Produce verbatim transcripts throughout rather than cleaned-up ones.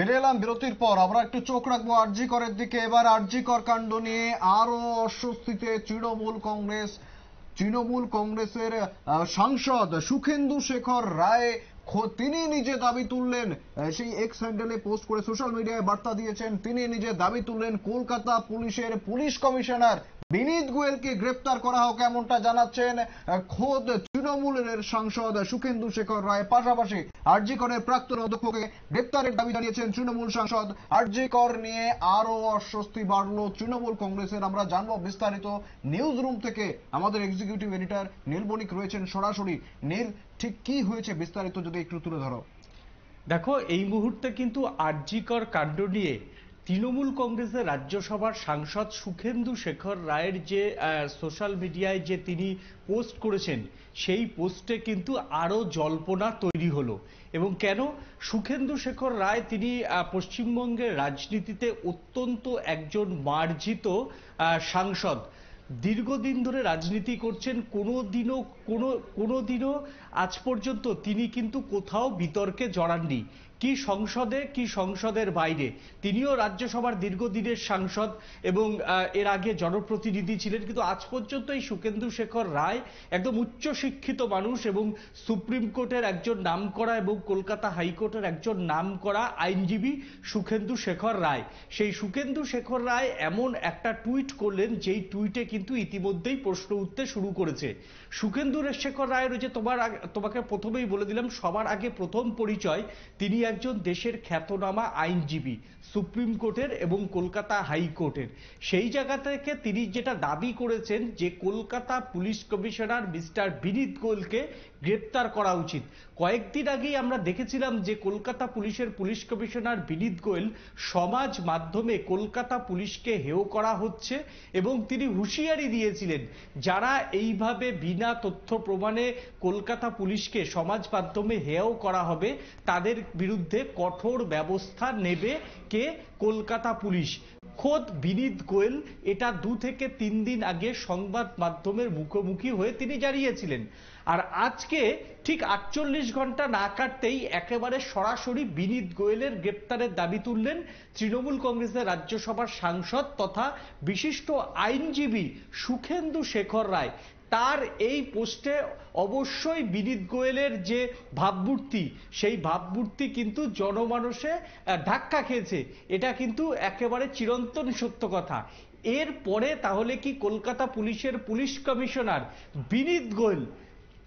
ফিরে এলাম বিরতির পর। আমরা একটু চোখ রাখবো আরজিকরের দিকে। এবার আরজিকর কাণ্ড নিয়ে আরো অস্বস্তিতে তৃণমূল কংগ্রেস। তৃণমূল কংগ্রেসের সাংসদ সুখেন্দু শেখর রায় তিনি নিজে দাবি তুললেন, সেই এক্স হ্যান্ডেলে পোস্ট করে সোশ্যাল মিডিয়ায় বার্তা দিয়েছেন, তিনি নিজে দাবি তুললেন কলকাতা পুলিশের পুলিশ কমিশনার বিনীত গোয়েলকে গ্রেপ্তার করা হোক, এমনটা জানাচ্ছেন খোদ তৃণমূলের সাংসদ সুখেন্দু শেখর রায়। পাশাপাশি আরজিকরের প্রাক্তন অধ্যক্ষকে গ্রেপ্তারের দাবি জানিয়েছেন তৃণমূল সাংসদ। আরজিকর নিয়ে আরো অস্বস্তি বাড়লো তৃণমূল কংগ্রেসের। আমরা জানবো বিস্তারিত নিউজ রুম থেকে, আমাদের এক্সিকিউটিভ এডিটর নীল বণিক রয়েছেন সরাসরি। নীল, ঠিক কি হয়েছে বিস্তারিত যদি একটু তুলে ধরো। দেখো, এই মুহূর্তে কিন্তু আরজিকর কাণ্ড নিয়ে তৃণমূল কংগ্রেসের রাজ্যসভার সাংসদ সুখেন্দু শেখর রায়ের যে সোশ্যাল মিডিয়ায় যে তিনি পোস্ট করেছেন, সেই পোস্টে কিন্তু আরও জল্পনা তৈরি হলো। এবং কেন? সুখেন্দু শেখর রায় তিনি পশ্চিমবঙ্গের রাজনীতিতে অত্যন্ত একজন মার্জিত সাংসদ, দীর্ঘদিন ধরে রাজনীতি করছেন, কোনোদিনও কোনো কোনোদিনও আজ পর্যন্ত তিনি কিন্তু কোথাও বিতর্কে জড়াননি, কি সংসদে কি সংসদের বাইরে। তিনিও রাজ্যসভার দীর্ঘদিনের সাংসদ এবং এর আগে জনপ্রতিনিধি ছিলেন, কিন্তু আজ পর্যন্ত এই সুখেন্দু শেখর রায় একদম উচ্চশিক্ষিত মানুষ এবং সুপ্রিম কোর্টের একজন নামকরা এবং কলকাতা হাইকোর্টের একজন নামকরা আইনজীবী সুখেন্দু শেখর রায়। সেই সুখেন্দু শেখর রায় এমন একটা টুইট করলেন যেই টুইটে কিন্তু ইতিমধ্যেই প্রশ্ন উঠতে শুরু করেছে। সুখেন্দু শেখর রায়ের যে তোমার তোমাকে প্রথমেই বলে দিলাম, সবার আগে প্রথম পরিচয়, তিনি একজন দেশের খ্যাতনামা আইনজীবী সুপ্রিম কোর্টের এবং কলকাতা হাইকোর্টের। সেই জায়গা থেকে তিনি যেটা দাবি করেছেন যে Kolkata police commissioner mister Vineet গোয়েলকে গ্রেপ্তার করা উচিত। কয়েকদিন আগেই আমরা দেখেছিলাম যে কলকাতা পুলিশের পুলিশ কমিশনার বিনীত গোয়েল সমাজ মাধ্যমে কলকাতা পুলিশকে হেয় করা হচ্ছে এবং তিনি হুঁশিয়ারি দিয়েছিলেন, যারা এইভাবে বিনা তথ্য প্রমাণে কলকাতা পুলিশকে সমাজ মাধ্যমে হেয় করা হবে তাদের বিরুদ্ধে কঠোর ব্যবস্থা নেবে কে? কলকাতা পুলিশ। খোদ বিনীত গোয়েল এটা দু থেকে তিন দিন আগে সংবাদ মাধ্যমের মুখোমুখি হয়ে তিনি জানিয়েছিলেন। আর আজকে ঠিক আটচল্লিশ ঘন্টা না কাটতেই একেবারে সরাসরি বিনীত গোয়েলের গ্রেপ্তারের দাবি তুললেন তৃণমূল কংগ্রেসের রাজ্যসভার সাংসদ তথা বিশিষ্ট আইনজীবী সুখেন্দু শেখর রায়। তার এই পোস্টে অবশ্যই বিনীত গোয়েলের যে ভাবমূর্তি, সেই ভাবমূর্তি কিন্তু জনমানসে ধাক্কা খেয়েছে, এটা কিন্তু একেবারে চিরন্তন সত্য কথা। এরপরে তাহলে কি কলকাতা পুলিশের পুলিশ কমিশনার বিনীত গোয়েল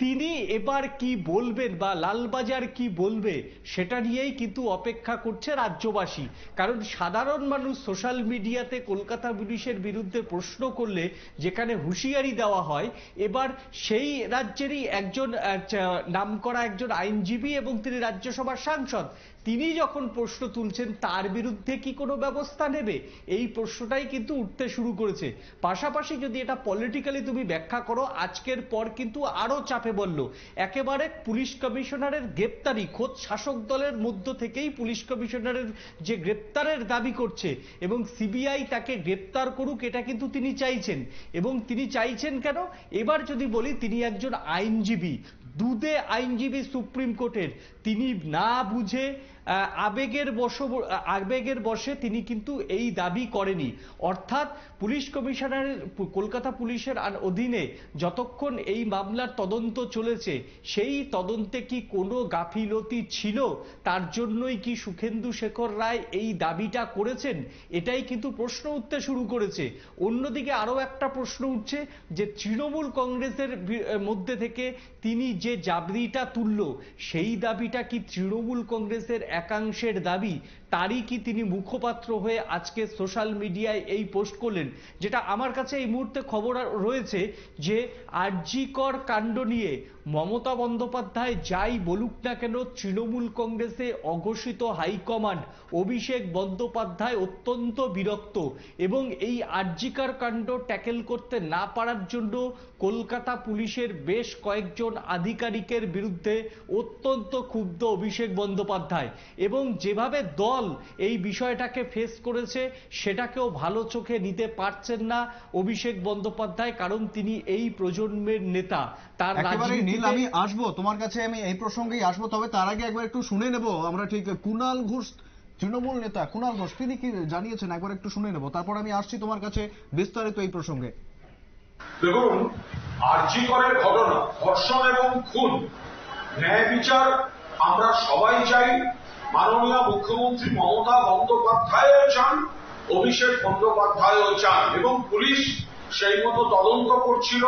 তিনি এবার কি বলবেন বা লালবাজার কি বলবে, সেটা নিয়েই কিন্তু অপেক্ষা করছে রাজ্যবাসী। কারণ সাধারণ মানুষ সোশ্যাল মিডিয়াতে কলকাতা পুলিশের বিরুদ্ধে প্রশ্ন করলে যেখানে হুঁশিয়ারি দেওয়া হয়, এবার সেই রাজ্যেরই একজন নামকরা একজন আইনজীবী এবং তিনি রাজ্যসভার সাংসদ, তিনি যখন প্রশ্ন তুলছেন তার বিরুদ্ধে কি কোনো ব্যবস্থা নেবে, এই প্রশ্নটাই কিন্তু উঠতে শুরু করেছে। পাশাপাশি যদি এটা পলিটিক্যালি তুমি ব্যাখ্যা করো, আজকের পর কিন্তু আরও চাপে বলল একেবারে পুলিশ কমিশনারের গ্রেপ্তারি। খোদ শাসক দলের মধ্য থেকেই পুলিশ কমিশনারের যে গ্রেপ্তারের দাবি করছে এবং সিবিআই তাকে গ্রেপ্তার করুক, এটা কিন্তু তিনি চাইছেন। এবং তিনি চাইছেন কেন? এবার যদি বলি, তিনি একজন আইনজীবী, দুদে আইনজীবী সুপ্রিম কোর্টের, তিনি না বুঝে আবেগের বশ আবেগের বশে তিনি কিন্তু এই দাবি করেনি। অর্থাৎ পুলিশ কমিশনারের কলকাতা পুলিশের অধীনে যতক্ষণ এই মামলার তদন্ত চলেছে, সেই তদন্তে কি কোনো গাফিলতি ছিল, তার জন্যই কি সুখেন্দু শেখর রায় এই দাবিটা করেছেন, এটাই কিন্তু প্রশ্ন উঠতে শুরু করেছে। অন্যদিকে আরও একটা প্রশ্ন উঠছে যে তৃণমূল কংগ্রেসের মধ্যে থেকে তিনি যে দাবিটা তুলল, সেই দাবিটা কি তৃণমূল কংগ্রেসের একাংশের দাবি, তারই কি তিনি মুখপাত্র হয়ে আজকে সোশ্যাল মিডিয়ায় এই পোস্ট করলেন? যেটা আমার কাছে এই মুহূর্তে খবর রয়েছে যে আরজিকর কাণ্ড নিয়ে মমতা বন্দ্যোপাধ্যায় যাই বলুক না কেন, তৃণমূল কংগ্রেসে অঘোষিত হাইকমান্ড অভিষেক বন্দ্যোপাধ্যায় অত্যন্ত বিরক্ত এবং এই আরজিকর কাণ্ড ট্যাকেল করতে না পারার জন্য কলকাতা পুলিশের বেশ কয়েকজন আধিকারিকের বিরুদ্ধে অত্যন্ত ক্ষুব্ধ অভিষেক বন্দ্যোপাধ্যায়। এবং যেভাবে দল এই বিষয়টাকে ফেস করেছে, সেটাকেও ভালো চোখে নিতে পারছেন না অভিষেক বন্দ্যোপাধ্যায়, কারণ তিনি এই প্রজন্মের নেতা। তার রাজনীতি নীল, আমি আসবো তোমার কাছে, আমি এই প্রসঙ্গেই আসবো, তবে তার আগে একবার একটু শুনে নেব আমরা ঠিক কুনাল ঘোষ তৃণমূল নেতা কুনাল ঘোষ তিনি কি জানিয়েছেন একবার একটু শুনে নেব, তারপর আমি আসছি তোমার কাছে বিস্তারিত এই প্রসঙ্গে। দেখুন, আরজিকরের ঘটনা, ধর্ষণ এবং খুন, ন্যায় বিচার আমরা সবাই চাই, মাননীয় মুখ্যমন্ত্রী মমতা বন্দ্যোপাধ্যায়ও চান, অভিষেক বন্দ্যোপাধ্যায়ও চান, এবং পুলিশ সেই মতো তদন্ত করছিল,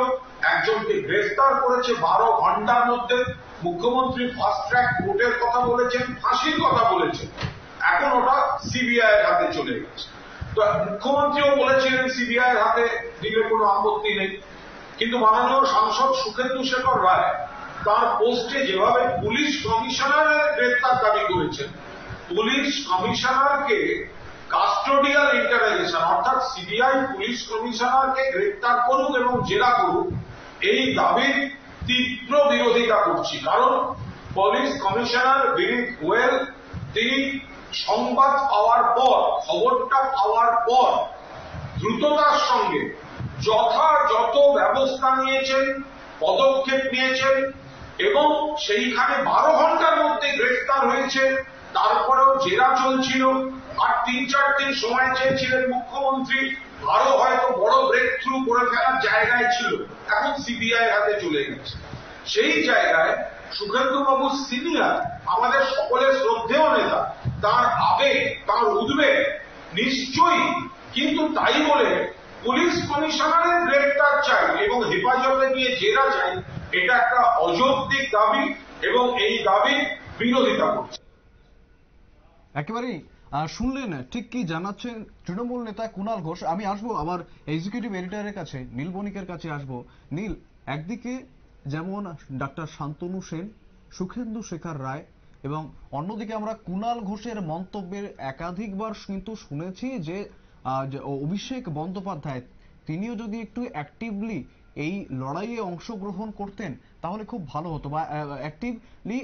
একজনকে গ্রেফতার করেছে বারো ঘন্টার মধ্যে। মুখ্যমন্ত্রী ফাস্ট ট্র্যাক কোর্টের কথা বলেছেন, ফাঁসির কথা বলেছেন, এখন ওটা সিবিআই এর হাতে চলে গেছে। তো মুখ্যমন্ত্রীও বলেছিলেন সিবিআই এর হাতে দিলে কোনো আপত্তি নেই, কিন্তু মাননীয় সাংসদ সুখেন্দু শেখর রায় তার পোস্টে যেভাবে পুলিশ কমিশনারের গ্রেফতার দাবি করেছেন, পুলিশ কমিশনারকে কাস্টোডিয়াল ইন্টারোগেশন, অর্থাৎ সিবিআই পুলিশ কমিশনারকে গ্রেফতার করুক এবং জেরা করুক, এই দাবির তীব্র বিরোধিতা করছি। কারণ পুলিশ কমিশনার বিনীত গোয়েল তিনি সংবাদ পাওয়ার পর, খবরটা পাওয়ার পর দ্রুততার সঙ্গে যথাযথ ব্যবস্থা নিয়েছেন, পদক্ষেপ নিয়েছেন, এবং সেইখানে বারো ঘন্টার মধ্যে গ্রেফতার হয়েছে, তারপরেও জেরা চলছিল। আর তিন চার দিন সময় চেয়েছিলেন মুখ্যমন্ত্রী, আরো হয়তো বড় ব্রেক থ্রু করে ফেলার জায়গায় ছিল, এখন সিবিআই হাতে চলে গেছে। সেই জায়গায় সুখেন্দুবাবু সিনিয়র, আমাদের সকলের শ্রদ্ধেয় নেতা, তার আবেগ, তার উদ্বেগ নিশ্চয়ই, কিন্তু তাই বলে পুলিশ কমিশনারের গ্রেফতার চাই এবং হেফাজতে নিয়ে জেরা চাই, এটা একটা অযৌক্তিক দাবি এবং এই দাবি বিরোধিতা করছে। একেবারেই শুনলেন ঠিক কি জানাচ্ছেন তৃণমূল নেতা কুনাল ঘোষ। আমি আসবো আবার এক্সিকিউটিভ এডিটরের কাছে, নীল বণিকের কাছে আসবো। নীল, একদিকে যেমন ডাক্তার শান্তনু সেন, সুখেন্দু শেখর রায় এবং অন্যদিকে আমরা কুনাল ঘোষের মন্তব্যের একাধিকবার কিন্তু শুনেছি যে অভিষেক বন্দ্যোপাধ্যায় তিনিও যদি একটু অ্যাক্টিভলি এই লড়াইয়ে অংশগ্রহণ করতেন তাহলে খুব ভালো হতো, বা অ্যাক্টিভলি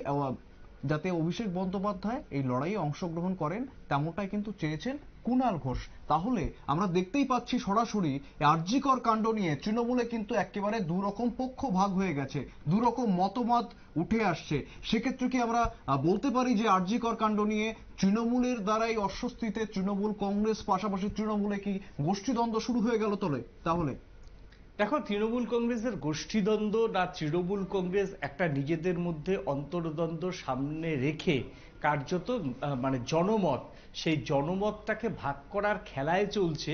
যাতে অভিষেক বন্দ্যোপাধ্যায় এই লড়াইয়ে অংশগ্রহণ করেন তেমনটাই কিন্তু চেয়েছেন কুনাল ঘোষ। তাহলে আমরা দেখতেই পাচ্ছি সরাসরি আরজিকর কাণ্ড নিয়ে তৃণমূলে কিন্তু একেবারে দুরকম পক্ষ ভাগ হয়ে গেছে, দুরকম মতমত উঠে আসছে। সেক্ষেত্রে কি আমরা বলতে পারি যে আরজিকর কাণ্ড নিয়ে তৃণমূলের দ্বারাই অস্বস্তিতে তৃণমূল কংগ্রেস, পাশাপাশি তৃণমূলে কি গোষ্ঠীদ্বন্দ্ব শুরু হয়ে গেল? তবে তাহলে দেখো, তৃণমূল কংগ্রেসের গোষ্ঠীদ্বন্দ্ব না, তৃণমূল কংগ্রেস একটা নিজেদের মধ্যে অন্তর্দ্বন্দ্ব সামনে রেখে কার্যত মানে জনমত, সেই জনমতটাকে ভাগ করার খেলায় চলছে।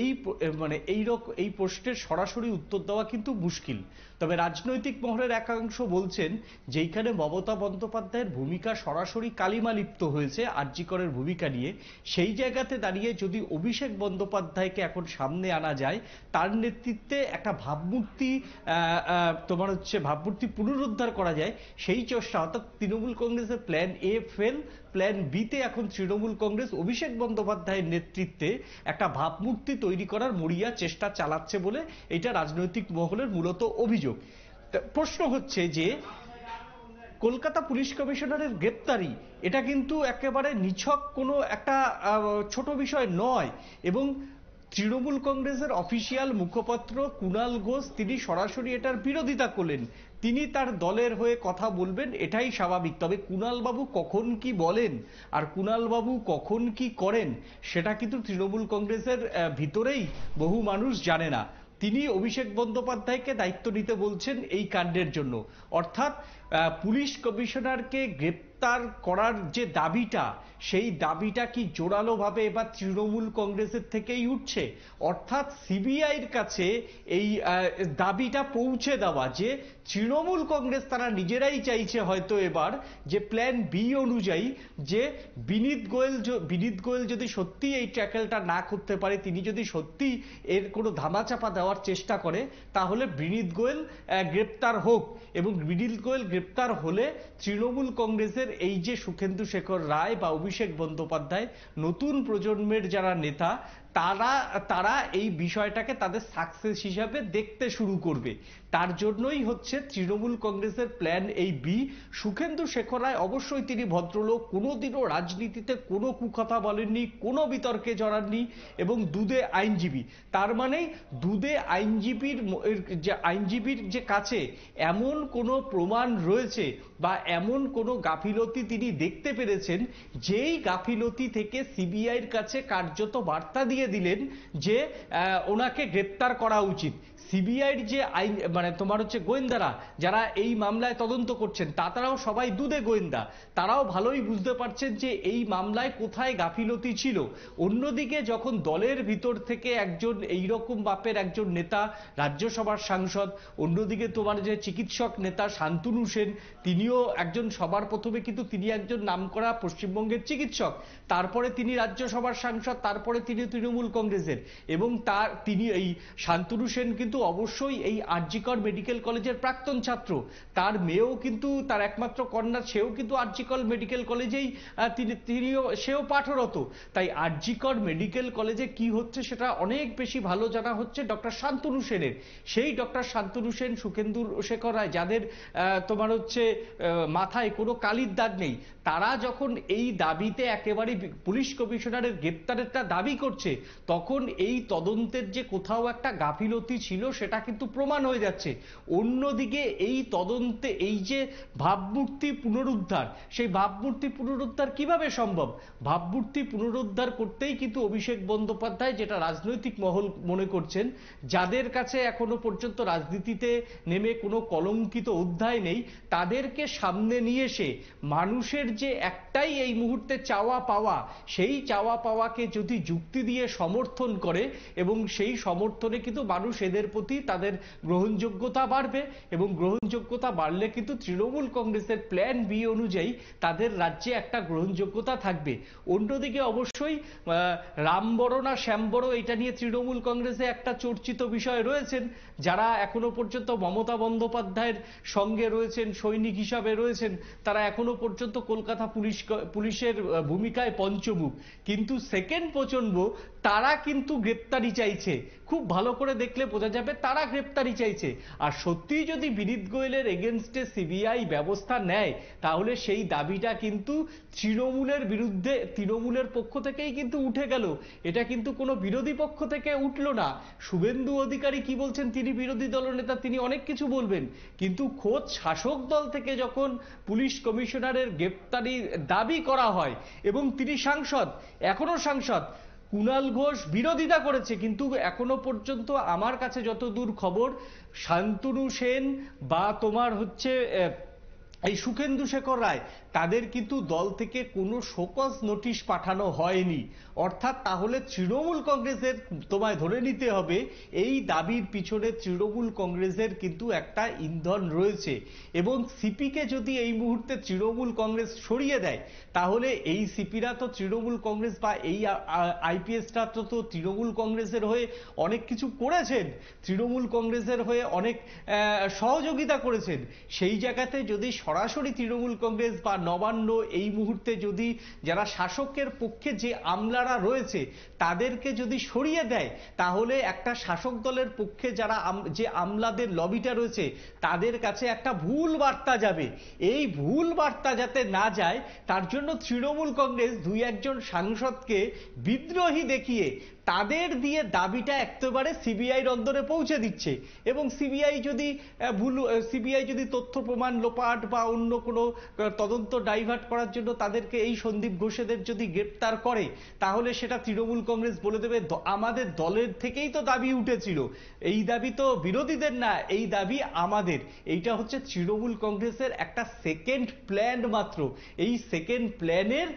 এই মানে এইরকম এই প্রশ্নের সরাসরি উত্তর দেওয়া কিন্তু মুশকিল। তবে রাজনৈতিক মহলের একাংশ বলছেন যেইখানে মমতা বন্দ্যোপাধ্যায়ের ভূমিকা সরাসরি কালিমালিপ্ত হয়েছে আরজিকরের ভূমিকা নিয়ে, সেই জায়গাতে দাঁড়িয়ে যদি অভিষেক বন্দ্যোপাধ্যায়কে এখন সামনে আনা যায়, তার নেতৃত্বে একটা ভাবমূর্তি তোমার হচ্ছে ভাবমূর্তি পুনরুদ্ধার করা যায়, সেই চেষ্টা। অর্থাৎ তৃণমূল কংগ্রেসের প্ল্যান এ ফেল, প্ল্যান বিতে এখন তৃণমূল কংগ্রেস অভিষেক বন্দ্যোপাধ্যায়ের নেতৃত্বে একটা ভাবমূর্তি তৈরি করার মরিয়া চেষ্টা চালাচ্ছে বলে এটা রাজনৈতিক মহলের মূলত অভিযোগ। প্রশ্ন হচ্ছে যে কলকাতা পুলিশ কমিশনারের গ্রেপ্তারি এটা কিন্তু একেবারে নিছক কোনো একটা ছোট বিষয় নয়, এবং তৃণমূল কংগ্রেসের অফিসিয়াল মুখপাত্র কুনাল ঘোষ তিনি সরাসরি এটার বিরোধিতা করলেন, তিনি তার দলের হয়ে কথা বলবেন, এটাই স্বাভাবিক। তবে কুনালবাবু কখন কি বলেন আর কুনালবাবু কখন কি করেন সেটা কিন্তু তৃণমূল কংগ্রেসের ভিতরেই বহু মানুষ জানে না। তিনি অভিষেক বন্দ্যোপাধ্যায়কে দায়িত্ব নিতে বলছেন এই কাণ্ডের জন্য, অর্থাৎ পুলিশ কমিশনারকে গ্রেপ্তার করার যে দাবিটা, সেই দাবিটা কি জোরালোভাবে এবার তৃণমূল কংগ্রেসের থেকেই উঠছে, অর্থাৎ সিবিআইয়ের কাছে এই দাবিটা পৌঁছে দেওয়া যে তৃণমূল কংগ্রেস তারা নিজেরাই চাইছে হয়তো এবার যে প্ল্যান বি অনুযায়ী যে বিনীত গোয়েল বিনীত গোয়েল যদি সত্যি এই ট্যাকেলটা না করতে পারে, তিনি যদি সত্যি এর কোনো ধামাচাপা দেওয়ার চেষ্টা করে, তাহলে বিনীত গোয়েল গ্রেপ্তার হোক, এবং বিনীত গোয়েল গ্রেপ্তার হলে তৃণমূল কংগ্রেসের এই যে সুখেন্দু শেখর রায় বা অভিষেক বন্দ্যোপাধ্যায়, নতুন প্রজন্মের যারা নেতা, তারা তারা এই বিষয়টাকে তাদের সাকসেস হিসাবে দেখতে শুরু করবে। তার জন্যই হচ্ছে তৃণমূল কংগ্রেসের প্ল্যান এই বি। সুখেন্দু শেখর রায় অবশ্যই তিনি ভদ্রলোক, কোনোদিনও রাজনীতিতে কোনো কুকথা বলেননি, কোনো বিতর্কে জড়াননি এবং দুদে আইনজীবী। তার মানে দুদে আইনজীবীর যে আইনজীবীর যে কাছে এমন কোনো প্রমাণ রয়েছে বা এমন কোনো গাফিলতি তিনি দেখতে পেরেছেন, যেই গাফিলতি থেকে সিবিআইয়ের কাছে কার্যত বার্তা দিয়ে দিলেন যে ওনাকে গ্রেপ্তার করা উচিত। সিবিআইয়ের যে আইন মানে তোমার হচ্ছে গোয়েন্দারা যারা এই মামলায় তদন্ত করছেন, তারাও সবাই দুদে গোয়েন্দা, তারাও ভালোই বুঝতে পারছেন যে এই মামলায় কোথায় গাফিলতি ছিল। অন্যদিকে যখন দলের ভিতর থেকে একজন এইরকম বাপের একজন নেতা, রাজ্যসভার সাংসদ, অন্যদিকে তোমার যে চিকিৎসক নেতা শান্তনু সেন, তিনিও একজন সবার প্রথমে কিন্তু তিনি একজন নামকরা পশ্চিমবঙ্গের চিকিৎসক, তারপরে তিনি রাজ্যসভার সাংসদ, তারপরে তিনি তৃণমূল কংগ্রেসের, এবং তার তিনি এই শান্তনু সেন কিন্তু অবশ্যই এই আরজিকর মেডিকেল কলেজের প্রাক্তন ছাত্র। তার মেয়েও কিন্তু, তার একমাত্র কন্যা, সেও কিন্তু আরজিকর মেডিকেল কলেজেই তিনি তিনিও সেও পাঠরত। তাই আরজিকর মেডিকেল কলেজে কি হচ্ছে সেটা অনেক বেশি ভালো জানা হচ্ছে ডক্টর শান্তনু সেনের। সেই ডক্টর শান্তনু সেন, সুখেন্দু শেখর রায়, যাদের তোমার হচ্ছে মাথায় কোনো কালির দাগ নেই, তারা যখন এই দাবিতে একেবারে পুলিশ কমিশনারের গ্রেপ্তারেরটা দাবি করছে, তখন এই তদন্তের যে কোথাও একটা গাফিলতি ছিল সেটা কিন্তু প্রমাণ হয়ে যাচ্ছে। অন্যদিকে এই তদন্তে এই যে ভাবমূর্তি পুনরুদ্ধার, সেই ভাবমূর্তি পুনরুদ্ধার কিভাবে সম্ভব? ভাবমূর্তি পুনরুদ্ধার করতেই কিন্তু অভিষেক বন্দ্যোপাধ্যায়, যেটা রাজনৈতিক মহল মনে করছেন, যাদের কাছে এখনো পর্যন্ত রাজনীতিতে নেমে কোনো কলঙ্কিত অধ্যায় নেই, তাদেরকে সামনে নিয়ে এসে মানুষের যে একটাই এই মুহূর্তে চাওয়া পাওয়া, সেই চাওয়া পাওয়াকে যদি যুক্তি দিয়ে সমর্থন করে, এবং সেই সমর্থনে কিন্তু মানুষ এদের প্রতি তাদের গ্রহণযোগ্যতা বাড়বে, এবং গ্রহণযোগ্যতা বাড়লে কিন্তু তৃণমূল কংগ্রেসের প্ল্যান বি অনুযায়ী তাদের রাজ্যে একটা গ্রহণযোগ্যতা থাকবে। অন্যদিকে অবশ্যই রাম বড় না শ্যাম বড়, এটা নিয়ে তৃণমূল কংগ্রেসে একটা চর্চিত বিষয় রয়েছেন। যারা এখনো পর্যন্ত মমতা বন্দ্যোপাধ্যায়ের সঙ্গে রয়েছেন, সৈনিক হিসাবে রয়েছেন, তারা এখনো পর্যন্ত কলকাতা পুলিশ পুলিশের ভূমিকায় পঞ্চমুখ, কিন্তু সেকেন্ড প্রচন্ড তারা কিন্তু গ্রেপ্তারি চাইছে। খুব ভালো করে দেখলে বোঝা যাবে তারা গ্রেপ্তারি চাইছে। আর সত্যিই যদি বিনীত গোয়েলের এগেনস্টে সিবিআই ব্যবস্থা নেয়, তাহলে সেই দাবিটা কিন্তু তৃণমূলের বিরুদ্ধে, তৃণমূলের পক্ষ থেকেই কিন্তু উঠে গেল, এটা কিন্তু কোনো বিরোধী পক্ষ থেকে উঠল না। শুভেন্দু অধিকারী কি বলছেন, তিনি বিরোধী দলনেতা, তিনি অনেক কিছু বলবেন, কিন্তু খোদ শাসক দল থেকে যখন পুলিশ কমিশনারের গ্রেপ্তারি দাবি করা হয়, এবং তিনি সাংসদ, এখনো সাংসদ, কুনাল ঘোষ বিরোধিতা করেছে, কিন্তু এখনো পর্যন্ত আমার কাছে যতদূর খবর শান্তনু সেন বা তোমার হচ্ছে এই সুখেন্দু শেখর রায়, তাদের কিন্তু দল থেকে কোনো শোকজ নোটিশ পাঠানো হয়নি। অর্থাৎ তাহলে তৃণমূল কংগ্রেসের, তোমায় ধরে নিতে হবে এই দাবির পিছনে তৃণমূল কংগ্রেসের কিন্তু একটা ইন্ধন রয়েছে, এবং সিপিকে যদি এই মুহূর্তে তৃণমূল কংগ্রেস সরিয়ে দেয়, তাহলে এই সিপিরা তো তৃণমূল কংগ্রেস বা এই আইপিএসরা তো তৃণমূল কংগ্রেসের হয়ে অনেক কিছু করেছেন, তৃণমূল কংগ্রেসের হয়ে অনেক সহযোগিতা করেছেন। সেই জায়গাতে যদি সরাসরি তৃণমূল কংগ্রেস বা নবান্ন এই মুহূর্তে যদি যারা শাসকের পক্ষে যে আমলারা রয়েছে তাদেরকে যদি সরিয়ে দেয়, তাহলে একটা শাসক দলের পক্ষে যারা যে আমলাদের লবিটা রয়েছে তাদের কাছে একটা ভুল বার্তা যাবে। এই ভুল বার্তা যাতে না যায়, তার জন্য তৃণমূল কংগ্রেস দুই একজন সাংসদকে বিদ্রোহী দেখিয়ে তাদের দিয়ে দাবিটা একেবারে সিবিআইর অন্তরে পৌঁছে দিচ্ছে, এবং সিবিআই যদি ভুল সিবিআই যদি তথ্য প্রমাণ লোপাট বা অন্য কোনো তদন্ত ডাইভার্ট করার জন্য তাদেরকে, এই সন্দীপ ঘোষেদের যদি গ্রেপ্তার করে, তাহলে সেটা তৃণমূল কংগ্রেস বলে দেবে আমাদের দলের থেকেই তো দাবি উঠেছিল, এই দাবি তো বিরোধীদের না, এই দাবি আমাদের। এইটা হচ্ছে তৃণমূল কংগ্রেসের একটা সেকেন্ড প্ল্যান মাত্র। এই সেকেন্ড প্ল্যানের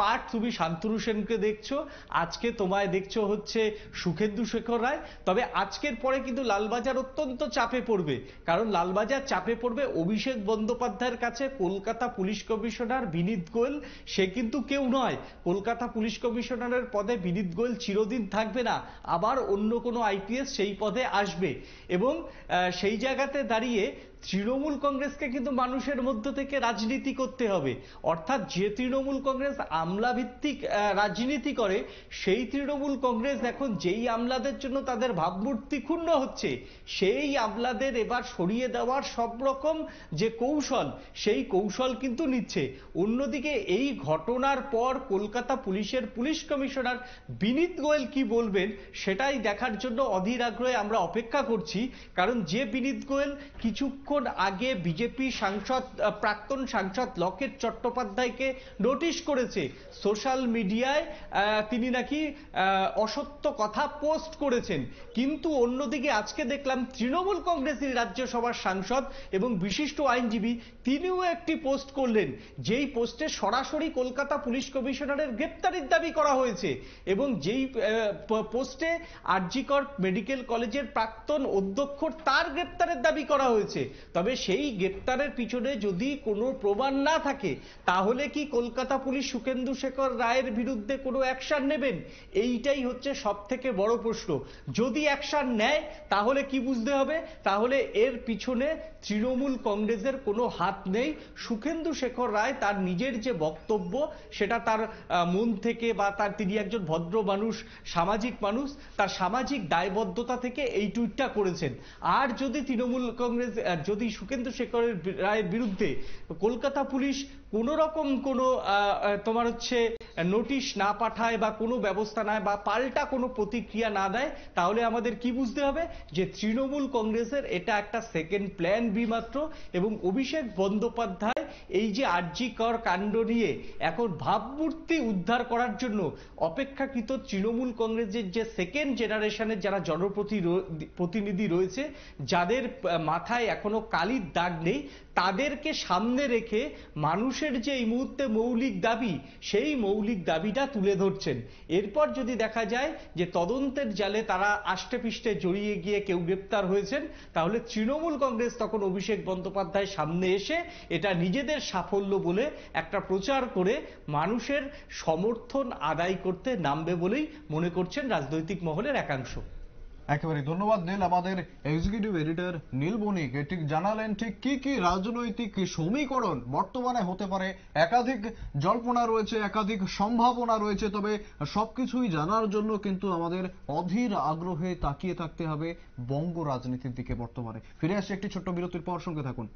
পার্ট তুমি শান্তনু সেনকে দেখছো, আজকে তোমায় দেখছো হচ্ছে সুখেন্দু শেখর রায়। তবে আজকের পরে কিন্তু লালবাজার অত্যন্ত চাপে পড়বে, কারণ লালবাজার চাপে পড়বে অভিষেক বন্দ্যোপাধ্যায়ের কাছে কলকাতা পুলিশ কমিশনার বিনীত গোয়েল, সে কিন্তু কেউ নয়। কলকাতা পুলিশ কমিশনারের পদে বিনীত গোয়েল চিরদিন থাকবে না, আবার অন্য কোনো আইপিএস সেই পদে আসবে, এবং সেই জায়গাতে দাঁড়িয়ে তৃণমূল কংগ্রেসকে কিন্তু মানুষের মধ্য থেকে রাজনীতি করতে হবে, অর্থাৎ যে তৃণমূল কংগ্রেস আমলাভিত্তিক রাজনীতি করে সেই তৃণমূল কংগ্রেস এখন যেই আমলাদের জন্য তাদের ভাবমূর্তি ক্ষুণ্ণ হচ্ছে সেই আমলাদের এবার সরিয়ে দেওয়ার সব রকম যে কৌশল সেই কৌশল কিন্তু নিচ্ছে। অন্যদিকে এই ঘটনার পর কলকাতা পুলিশের পুলিশ কমিশনার বিনীত গোয়েল কি বলবেন সেটাই দেখার জন্য অধীর আগ্রহে আমরা অপেক্ষা করছি, কারণ যে বিনীত গোয়েল কিছুক্ষণ আগে বিজেপি সাংসদ প্রাক্তন সাংসদ লকেট চট্টোপাধ্যায়কে নোটিশ করেছে সোশ্যাল মিডিয়ায় তিনি নাকি অসত্য কথা পোস্ট করেছেন, কিন্তু অন্যদিকে আজকে দেখলাম তৃণমূল কংগ্রেসের রাজ্যসভার সাংসদ এবং বিশিষ্ট আইনজীবী তিনিও একটি পোস্ট করলেন যেই পোস্টে সরাসরি কলকাতা পুলিশ কমিশনারের গ্রেপ্তারির দাবি করা হয়েছে এবং যেই পোস্টে আরজিকর মেডিকেল কলেজের প্রাক্তন অধ্যক্ষ তার গ্রেপ্তারের দাবি করা হয়েছে। তবে সেই গ্রেপ্তারের পিছনে যদি কোনো প্রমাণ না থাকে তাহলে কি কলকাতা পুলিশ সুখেন্দু শেখর রায়ের বিরুদ্ধে কোনো অ্যাকশন নেবেন? এইটাই হচ্ছে সব থেকে বড় প্রশ্ন। যদি অ্যাকশন নেয় তাহলে কি বুঝতে হবে, তাহলে এর পিছনে তৃণমূল কংগ্রেসের কোনো হাত নেই। সুখেন্দু শেখর রায় তার নিজের যে বক্তব্য সেটা তার মন থেকে বা তার তিনি একজন ভদ্র মানুষ সামাজিক মানুষ তার সামাজিক দায়বদ্ধতা থেকে এই টুইটটা করেছেন। আর যদি তৃণমূল কংগ্রেস যদি সুখেন্দু শেখর রায়ের বিরুদ্ধে কলকাতা পুলিশ কোনো রকম কোনো তোমার হচ্ছে নোটিশ না পাঠায় বা কোনো ব্যবস্থা নেয় বা পাল্টা কোনো প্রতিক্রিয়া না দেয় তাহলে আমাদের কি বুঝতে হবে যে তৃণমূল কংগ্রেসের এটা একটা সেকেন্ড প্ল্যান বি মাত্র। এবং অভিষেক বন্দ্যোপাধ্যায় এই যে আরজিকর কাণ্ড নিয়ে এখন ভাবমূর্তি উদ্ধার করার জন্য অপেক্ষাকৃত তৃণমূল কংগ্রেসের যে সেকেন্ড জেনারেশনের যারা জনপ্রতিনিধি রয়েছে যাদের মাথায় এখনো কালির দাগ নেই তাদেরকে সামনে রেখে মানুষের যে এই মুহূর্তে মৌলিক দাবি সেই মৌলিক দাবিটা তুলে ধরছেন। এরপর যদি দেখা যায় যে তদন্তের জালে তারা আষ্টেপৃষ্টে জড়িয়ে গিয়ে কেউ গ্রেপ্তার হয়েছেন তাহলে তৃণমূল কংগ্রেস তখন অভিষেক বন্দ্যোপাধ্যায় সামনে এসে এটা নিজেদের সাফল্য বলে একটা প্রচার করে মানুষের সমর্থন আদায় করতে নামবে বলেই মনে করছেন রাজনৈতিক মহলের একাংশ। একেবারে ধন্যবাদ নীল, আমাদের এক্সিকিউটিভ এডিটর নীল বণিক ঠিক জানালেন ঠিক কি কি রাজনৈতিক সমীকরণ বর্তমানে হতে পারে। একাধিক জল্পনা রয়েছে, একাধিক সম্ভাবনা রয়েছে, তবে সবকিছুই জানার জন্য কিন্তু আমাদের অধীর আগ্রহে তাকিয়ে থাকতে হবে বঙ্গ রাজনীতির দিকে বর্তমানে। ফিরে আসি একটি ছোট্ট বিরতির পর, সঙ্গে থাকুন।